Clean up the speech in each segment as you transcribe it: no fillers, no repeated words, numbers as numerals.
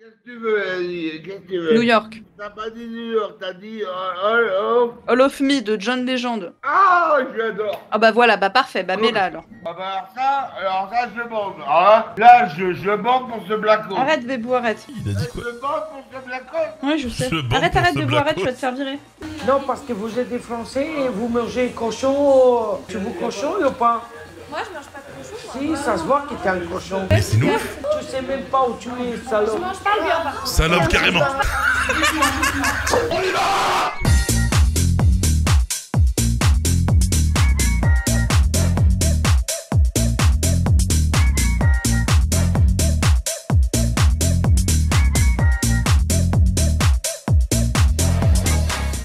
Qu'est-ce que tu veux, Annie? Qu'est-ce que tu veux? New York. T'as pas dit New York, t'as dit All of Me de John Legend. Ah, j'adore. Ah bah voilà, bah parfait, bah mets-la alors. Ah bah alors ça je bande. Hein. Là, je bande pour ce blackout. Arrête, Bébou, arrête. Il a dit quoi? Je bande pour ce blackout. Oui, je sais. Arrête, arrête, Bébou, arrête, tu vas te faire virer. Non, parce que vous êtes des Français et vous mangez cochon. Tu vous cochon ou pas? Moi, je mange pas de cochon. Si, ça se voit que t'es un cochon. C'est nous. Tu sais même pas où tu es, salope. Je mange pas le bien, par contre. Salope, carrément. On y va!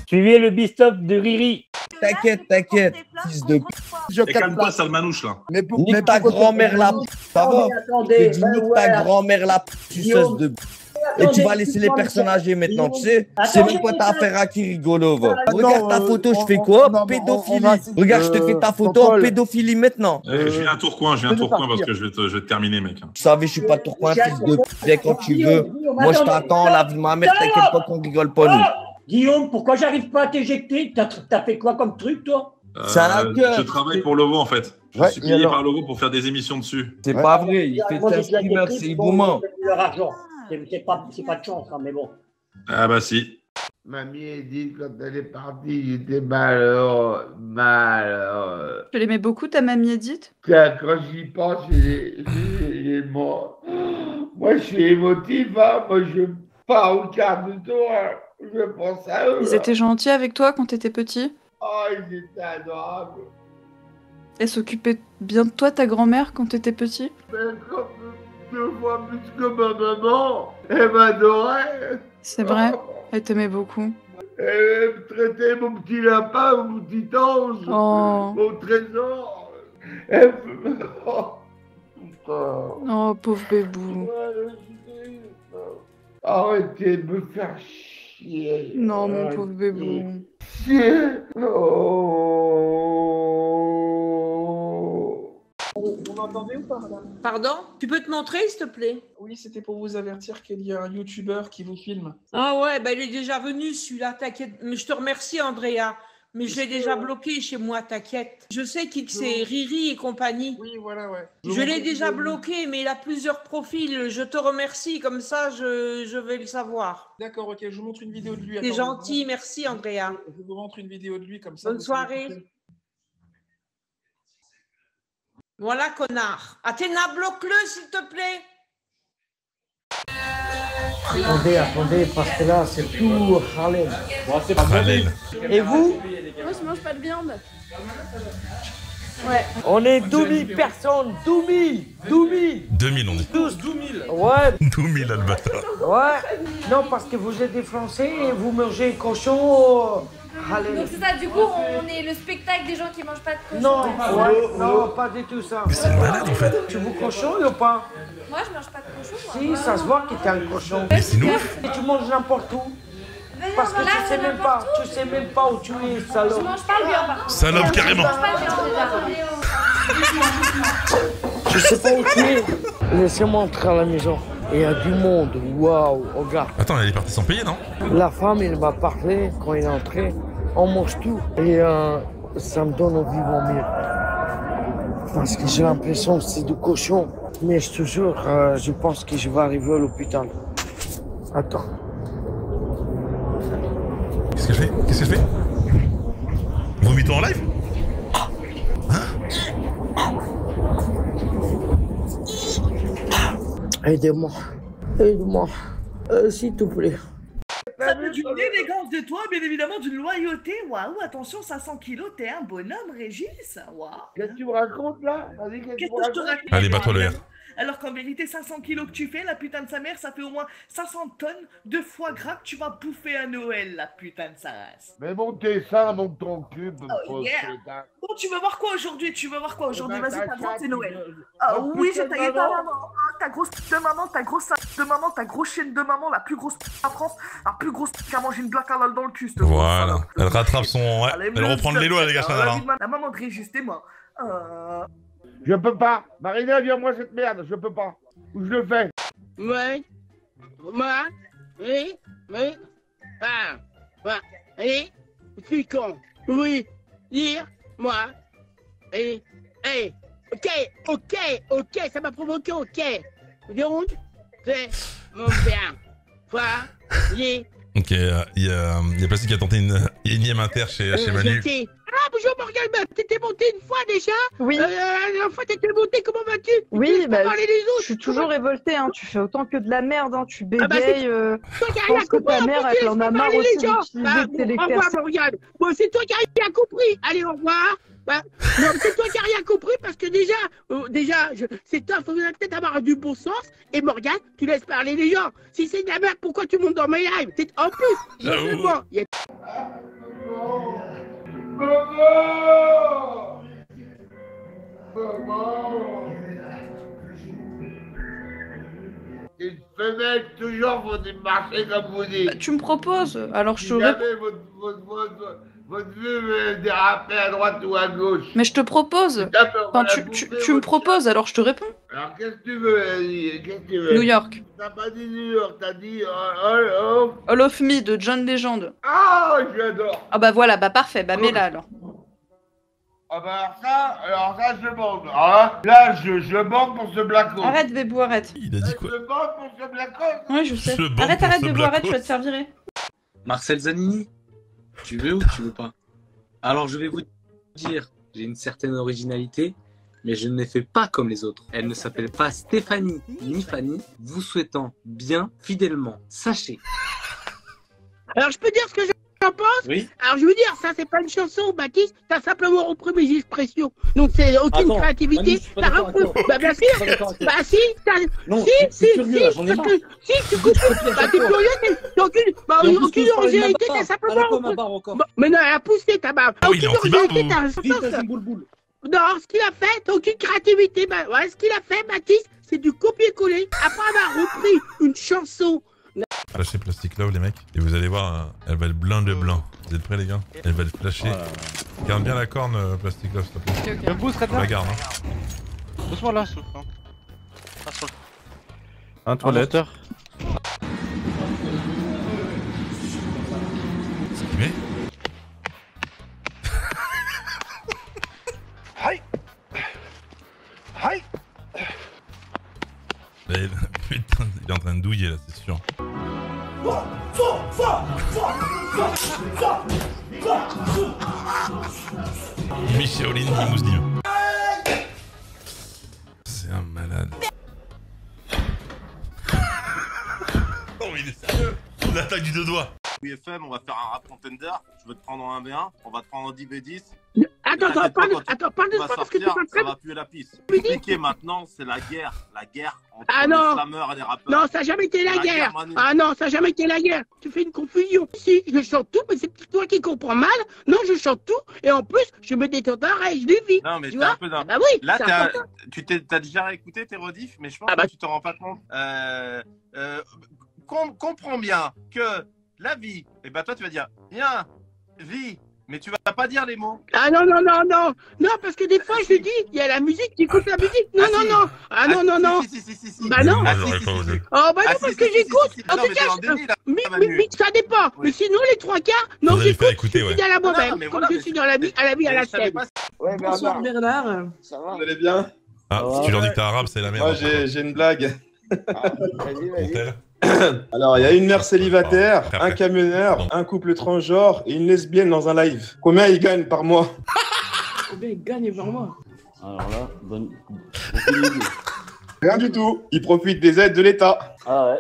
Suivez le bistop de Riri. T'inquiète, t'inquiète, fils de p***. Et calme-toi, sale manouche, là. Mais pour ta grand-mère, la p***, ça va? J'ai dit, nique ta grand-mère, la p***, tu cesses de p***. Et tu vas laisser les personnes âgées maintenant, tu sais? C'est même pas ta affaire à qui rigolo, va. Regarde ta photo, je fais quoi? Pédophilie. Regarde, je te fais ta photo en pédophilie maintenant. Je viens à Tourcoing, parce que je vais te terminer, mec. Tu savais, je suis pas Tourcoing, fils de p***. Viens quand tu veux. Moi, je t'attends, la vie de ma mère, t'inquiète pas qu'on rigole pas, nous. Guillaume, pourquoi j'arrive pas à t'éjecter? T'as fait quoi comme truc, toi? Je travaille pour Logo, en fait. Je suis payé par Logo pour faire des émissions dessus. C'est pas vrai, il fait des streamers, c'est égoûtant. C'est pas de chance, hein, mais bon. Ah bah si. Mamie Edith, quand elle est partie, j'étais malheureux, malheureux. Tu l'aimais beaucoup, ta Mamie Edith? Tiens, quand j'y pense, j'ai mort. Moi, je suis émotif, hein. Moi, je pars au quart du tour, hein. Je pense à eux. Ils étaient gentils avec toi quand t'étais petit? Oh, ils étaient adorables. Elle s'occupait bien de toi, ta grand-mère, quand t'étais petit? Mais comme deux fois plus que ma maman, elle m'adorait. C'est vrai, elle t'aimait beaucoup. Elle me traitait mon petit lapin, mon petit ange, mon trésor. Elle... Oh, pauvre bébou. Arrêtez de me faire chier. Non, mon pauvre bébé. Vous m'entendez ou pas, madame? Pardon? Tu peux te montrer, s'il te plaît? Oui, c'était pour vous avertir qu'il y a un YouTuber qui vous filme. Ah ouais, bah, il est déjà venu, celui-là, t'inquiète. Mais je te remercie, Andrea. Mais je l'ai déjà bloqué chez moi, t'inquiète. Je sais qu'il c'est Riri et compagnie. Oui, voilà, ouais. Je l'ai déjà bloqué, mais il a plusieurs profils. Je te remercie, comme ça, je vais le savoir. D'accord, ok, je vous montre une vidéo de lui. T'es gentil, merci, Andrea. Je vous montre une vidéo de lui, comme ça. Bonne soirée. Voilà, connard. Athéna, bloque-le, s'il te plaît. Attendez, attendez, parce que là, c'est tout Halen. Et vous? Moi, je mange pas de viande. Ouais. On est 2000 personnes, 2000, 2000. 2000, on dit. 2000. Ouais. 2000, Albatard. Ouais. Non, parce que vous êtes des Français et vous mangez cochon. Donc c'est ça, du coup, on est le spectacle des gens qui mangent pas de cochon. Non, non, pas du tout ça. Mais c'est malade, en fait. Tu vous cochon ou pas? Moi, je mange pas de cochon. Si, ça se voit que t'es un cochon. Mais c'est nous. Et tu manges n'importe où. Parce que là, tu sais même pas, tu sais même pas où tu es, salope. Je mange pas le bien, par contre. Salope, carrément. Je sais pas où tu es. Laissez-moi entrer à la maison. Il y a du monde, waouh, regarde. Attends, elle est partie sans payer, non? La femme, elle m'a parlé quand elle est entrée. On mange tout. Et ça me donne envie de vomir. Parce que j'ai l'impression que c'est du cochon. Mais je te jure, je pense que je vais arriver à l'hôpital. Attends. Qu'est-ce que je fais? Qu'est-ce que je fais? Vomis-toi en live? Aidez-moi, aide-moi, s'il te plaît. Ça veut dire une élégance de toi, bien évidemment, d'une loyauté. Waouh, attention, 500 kilos, t'es un bonhomme, Régis. Waouh. Qu'est-ce que tu me racontes là? Qu'est-ce que je te raconte? Allez, bats-toi le R. Alors qu'en vérité, 500 kilos que tu fais, la putain de sa mère, ça fait au moins 500 tonnes de foie gras que tu vas bouffer à Noël, la putain de sa race. Mais monte tes seins, monte ton cube. Oh yeah. Bon, tu veux voir quoi aujourd'hui? Tu veux voir quoi aujourd'hui? Vas-y, ta droite, c'est Noël. Ah oui, j'ai taillé ta maman. Ta grosse p*** de maman, ta grosse s*** de maman, ta grosse chienne de maman, la plus grosse p*** à France, la plus grosse p*** qui a mangé une blague à l'al dans le cul. Voilà, elle rattrape son... Ouais. Elle reprend le vélo, les gars, la maman de Régis, t'es moi. Je peux pas. Marina, viens-moi cette merde, je peux pas. Ou je le fais. Ouais. Moi, oui, bah, allez, tu con, oui, dire, moi, allez, allez, ok, ça m'a provoqué, ok, donc, c'est mon père, toi, oui. Ok, il y a Plastic qui a tenté une énième inter chez Manu. Ah bonjour Morgane, t'étais montée une fois déjà. Oui. La fois t'étais montée, comment vas-tu? Oui, bah, je suis toujours révoltée, hein. Tu fais autant que de la merde, hein. Tu bégayes. Ah bah, toi qui je pense que ta mère, elle en a marre aussi d'utiliser. Au revoir Morgane. Bon, c'est toi qui as rien compris. Allez, au revoir. Bah, non, c'est toi qui n'as rien compris parce que déjà, c'est toi, il faut peut-être avoir du bon sens. Et Morgane, tu laisses parler les gens. Si c'est de la merde, pourquoi tu montes dans mes lives? En plus, justement, il y a... Une femelle, toujours, vous marchez comme vous dites. Bah, tu me proposes, alors je serai... Votre vue déraper à droite ou à gauche. Mais je te propose. Enfin, tu me proposes, alors je te réponds. Alors qu'est-ce que tu veux, New York. T'as pas dit New York, t'as dit All of Me de John Legend. Ah, j'adore. Ah bah voilà, bah parfait, bah mets-la alors. Ah bah alors ça je bande. Ah, là je bande pour ce blackout. Arrête Bébou, arrête. Il a dit quoi? Je bande pour ce blackout. Oui, je sais. Arrête Bébou, arrête, je vais te faire virer. Marcel Zanini. Tu veux ou tu veux pas? Alors je vais vous dire, j'ai une certaine originalité, mais je ne les fais pas comme les autres. Elle ne s'appelle pas Stéphanie ni Fanny, vous souhaitant bien fidèlement. Sachez. Alors je peux dire ce que j'en pense? Oui. Alors je veux dire, ça c'est pas une chanson, Baptiste, t'as simplement repris mes expressions. Donc c'est aucune créativité, t'as repris. Bah bien sûr, bah si, si, tu coupes, bah t'es curieux, aucune originalité, t'as simplement... Mais non, elle a poussé ta barbe. Aucune originalité, t'as un boule. Non, ce qu'il a fait, t'as aucune créativité. Ouais, ce qu'il a fait, Baptiste, c'est du copier-coller. Après avoir repris une chanson... Ah, chez Plastic Love les mecs, et vous allez voir, elle va le blinder de blanc. Vous êtes prêts les gars? Elle va le flasher. Oh, garde bien la corne Plastic Love s'il te plaît. Okay. Je me pousse, là. La garde hein. Pousse-moi là, sauf. Un toiletteur. C'est qui met? Hi. Putain, il est en train de douiller là, c'est sûr. Micheline Limousin. C'est un malade. Oh, il est sérieux. L'attaque du deux doigts. Oui, FM, on va faire un rap contender. Je vais te prendre en 1v1. On va te prendre en 10v10. Attends, parle de ça parce que tu vas sortir, ça va puer la piste. Compliqué maintenant, c'est la guerre entre les slameurs et les rappeurs. Non, ça n'a jamais été la guerre. Ah non, ça n'a jamais été la guerre. Tu fais une confusion. Si, je chante tout, mais c'est toi qui comprends mal. Non, je chante tout, et en plus, je me détends et je dévie. Non, mais tu vois un peu d'un... Bah oui, là, t'as déjà réécouté tes rediffs, mais je pense que tu t'en rends pas compte. Comprends bien que la vie, et bah toi, tu vas dire, viens, vie. Mais tu vas pas dire les mots. Ah non, parce que des fois je dis, il y a la musique, tu écoutes la musique. Non. Si. Bah non. Oh bah non, parce que j'écoute. En tout cas, mais ça dépend. Mais sinon les trois quarts, non j'écoute, je suis fidèle à moi-même. Comme je suis dans la vie, à la scène. Ouais Bernard. Ça va? Vous allez bien? Ah, si tu leur dis que t'es arabe, c'est la merde. Moi j'ai une blague. Vas-y. Alors, il y a une mère célibataire, un camionneur, un couple transgenre et une lesbienne dans un live. Combien ils gagnent par mois? Combien ils gagnent par mois? Alors là, rien du tout. Ils profitent des aides de l'État. Ah ouais.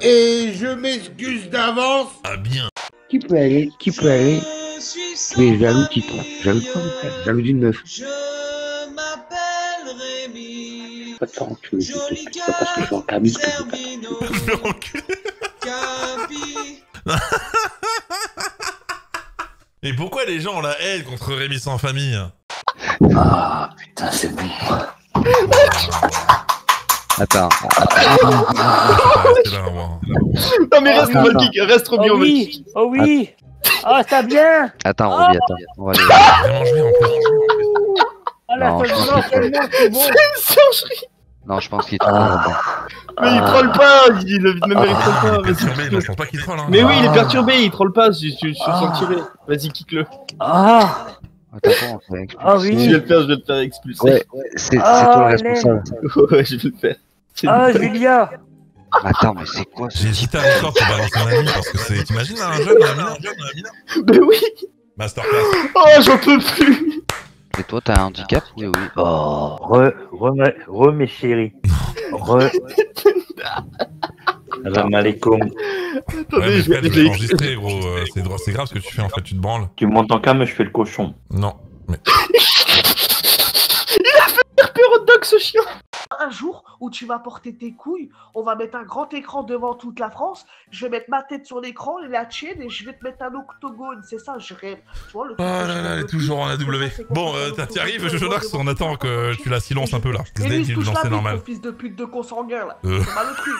Et je m'excuse d'avance. Ah bien. Qui peut aller? Mais jaloux qui prend. Jaloux quoi? Jaloux d'une meuf. Pas de enculé, c'est pas parce que je suis en camis que je vais pas t'enculer. Mais pourquoi les gens ont la haine contre Rémi sans famille? Ah putain, c'est bon. Attends. Non mais reste romantique, reste trop bien. Oh oui. Oh ça bien. Attends, Roby, attends. On va aller. Ah la c'est bon. C'est une surgerie. Non, je pense qu'il troll. Mais il troll pas, il troll pas. Mais oui, il est perturbé, il troll pas, je sens tiré. Vas-y, kick-le. Ah. Attends, on fait expulser. Ah oui. Je vais le faire, je vais le faire expulser. Ouais, c'est toi le responsable. Ouais, je vais le faire. Ah, Julia. Attends, mais c'est quoi ce... J'hésite à encore pour balancer un ami parce que c'est... T'imagines un jeune, un Mina. Mais oui. Masterclass. Oh, j'en peux plus. Et toi, t'as un handicap? Oui, oui. Oh, mes chéris. Salam alaikum. Attendez, je vais enregistrer, gros. C'est grave ce que tu fais, en fait, tu te branles. Tu montes en cam, je fais le cochon. Non, mais... Il a fait faire peur au dog, ce chien. Un jour où tu vas porter tes couilles, on va mettre un grand écran devant toute la France, je vais mettre ma tête sur l'écran et la tienne et je vais te mettre un octogone, c'est ça, je rêve. Tu vois, le elle est toujours en AW. Bon, t'y arrives, Jojo Nox, on attend que tu la silences un peu là. C'est normal. Fils de pute de consanguin là. C'est pas le truc.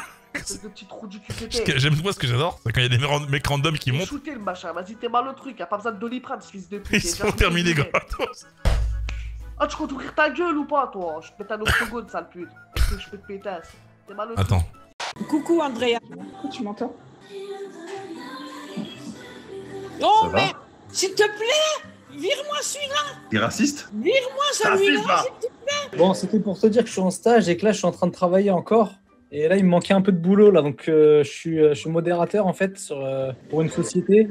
J'aime moi ce que j'adore, c'est quand il y a des mecs random qui montent. Shooter le machin, vas-y, t'es mal le truc, y'a pas besoin de Doliprane, fils de pute. Ils sont terminés, gars. Ah, tu comptes ouvrir ta gueule ou pas, toi? Je peux mettre un octogone, sale pute. Je peux te pétasse. T'es mal au truc. Attends. Coucou, Andrea. Tu m'entends? Oh, mais s'il te plaît, vire-moi celui-là. T'es raciste? Vire-moi celui-là, s'il te plaît. Bon, c'était pour te dire que je suis en stage et que là, je suis en train de travailler encore. Et là, il me manquait un peu de boulot, là. Donc, je suis modérateur, en fait, sur, pour une société.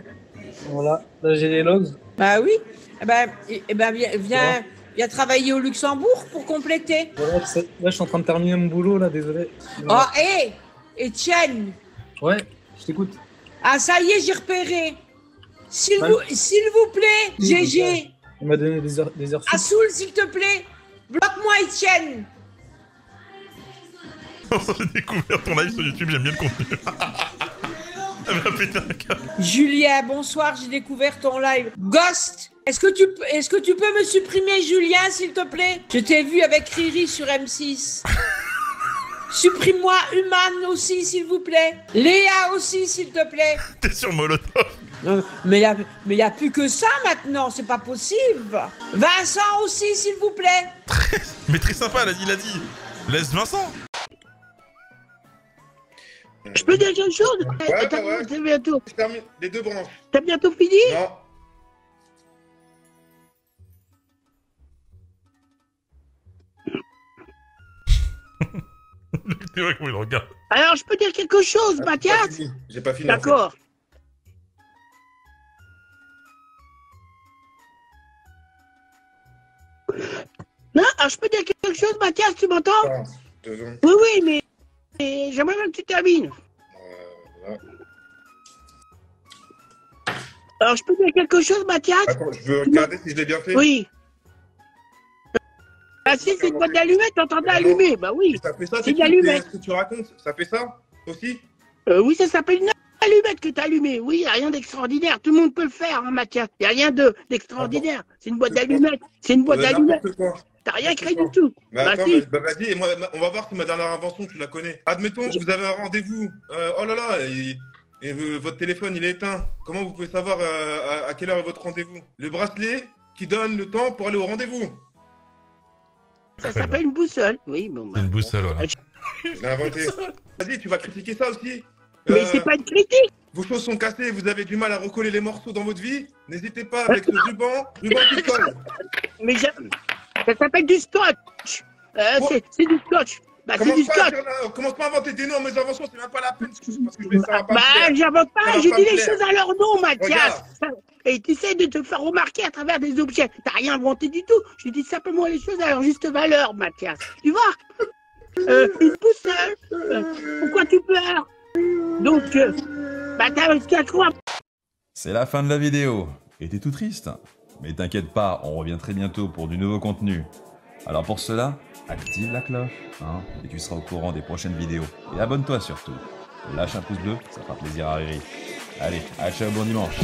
Voilà. Là, j'ai les logs. Bah oui. Eh ben, viens... Ouais. Il a travaillé au Luxembourg pour compléter. Voilà, là, je suis en train de terminer mon boulot, là, désolé. Oh, hé, Étienne. Ouais, je t'écoute. Ah, ça y est, j'ai repéré. S'il vous plaît, GG. Il m'a donné des heures. Assoul, s'il te plaît, bloque-moi, Étienne. J'ai découvert ton live sur YouTube, j'aime bien le contenu. Julien, bonsoir, j'ai découvert ton live. Ghost, est-ce que tu peux me supprimer, Julien, s'il te plaît? Je t'ai vu avec Riri sur M6. Supprime-moi Human aussi, s'il vous plaît. Léa aussi, s'il te plaît. T'es sur Molotov. Mais il n'y a plus que ça maintenant, c'est pas possible. Vincent aussi, s'il vous plaît. Mais très sympa, il a dit. Laisse Vincent. Je peux dire quelque chose? Ouais, t'as bientôt. Les deux branches. T'as bientôt fini? Non. C'est vrai comment il regarde. Alors, je peux dire quelque chose, Mathias? J'ai pas fini. D'accord. Non, alors, je peux dire quelque chose, Mathias, tu m'entends? Oui, mais... Et j'aimerais bien que tu termines. Alors, je peux dire quelque chose, Mathias? Attends, je veux regarder si je l'ai bien fait. Oui. Ah si, c'est une boîte d'allumettes, t'es en train d'allumer. Bah oui, c'est une allumette. Ce que tu racontes, ça fait ça aussi? Oui, ça s'appelle une allumette que t'as allumée. Oui, y'a rien d'extraordinaire. Tout le monde peut le faire, hein, Mathias. Y'a rien d'extraordinaire. C'est une boîte d'allumettes. C'est une boîte d'allumettes. T'as rien créé du tout. Mais attends, si. Vas-y, on va voir que ma dernière invention, tu la connais. Admettons que vous avez un rendez-vous. Oh là là, votre téléphone, il est éteint. Comment vous pouvez savoir à quelle heure est votre rendez-vous? Le bracelet qui donne le temps pour aller au rendez-vous. Ça s'appelle une boussole. Oui, bon. Bah, une boussole, voilà. Je l'ai inventé. Vas-y, tu vas critiquer ça aussi. Mais c'est pas une critique. Vos choses sont cassées, vous avez du mal à recoller les morceaux dans votre vie. N'hésitez pas avec le ruban qui colle. Mais j'aime. Ça s'appelle du scotch. C'est du scotch. Bah, c'est du scotch. Commence pas à inventer des noms à mes inventions, c'est même pas la peine. Parce que j'invente pas, j'ai dit les choses à leur nom, Mathias. Et tu essaies de te faire remarquer à travers des objets. T'as rien inventé du tout. Je dis simplement les choses à leur juste valeur, Mathias. Tu vois, une boussole. Pourquoi tu pleures? Donc, bah, t'as un scotch. C'est la fin de la vidéo. Et t'es tout triste. Mais t'inquiète pas, on revient très bientôt pour du nouveau contenu. Alors pour cela, active la cloche, hein, et tu seras au courant des prochaines vidéos. Et abonne-toi surtout. Lâche un pouce bleu, ça fera plaisir à Régis. Allez, ciao, bon dimanche.